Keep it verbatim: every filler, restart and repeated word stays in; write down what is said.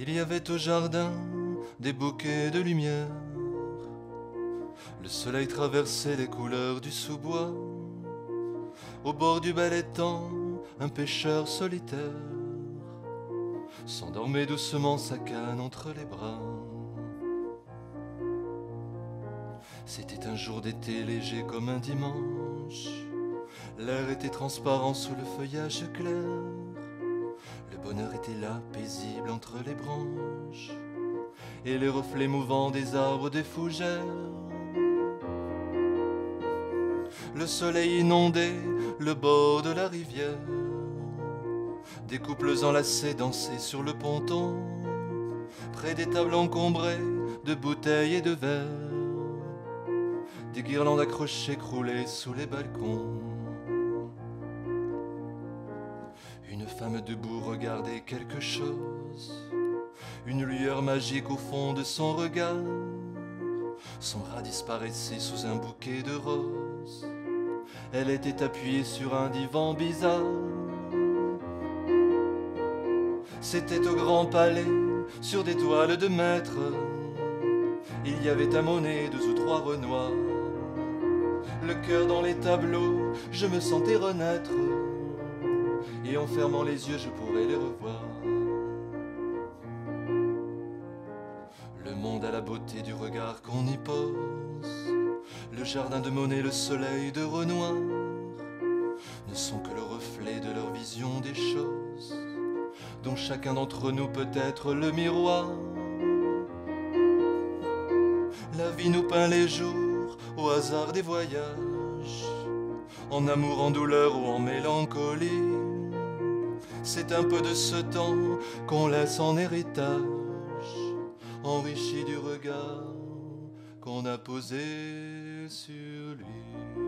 Il y avait au jardin des bouquets de lumière. Le soleil traversait les couleurs du sous-bois. Au bord du bel étang, un pêcheur solitaire s'endormait doucement, sa canne entre les bras. C'était un jour d'été léger comme un dimanche. L'air était transparent sous le feuillage clair. Le bonheur était là, paisible entre les branches et les reflets mouvants des arbres des fougères. Le soleil inondait le bord de la rivière. Des couples enlacés dansaient sur le ponton, près des tables encombrées de bouteilles et de verres. Des guirlandes accrochées croulaient sous les balcons. Une femme debout regardait quelque chose. Une lueur magique au fond de son regard. Son bras disparaissait sous un bouquet de roses. Elle était appuyée sur un divan bizarre. C'était au Grand Palais, sur des toiles de maître. Il y avait un Monet, deux ou trois Renoir. Le cœur dans les tableaux, je me sentais renaître. Et en fermant les yeux, je pourrais les revoir. Le monde a la beauté du regard qu'on y pose. Le jardin de Monet, le soleil de Renoir ne sont que le reflet de leur vision des choses, dont chacun d'entre nous peut être le miroir. La vie nous peint les jours au hasard des voyages, en amour, en douleur ou en mélancolie. C'est un peu de ce temps qu'on laisse en héritage, enrichi du regard qu'on a posé sur lui.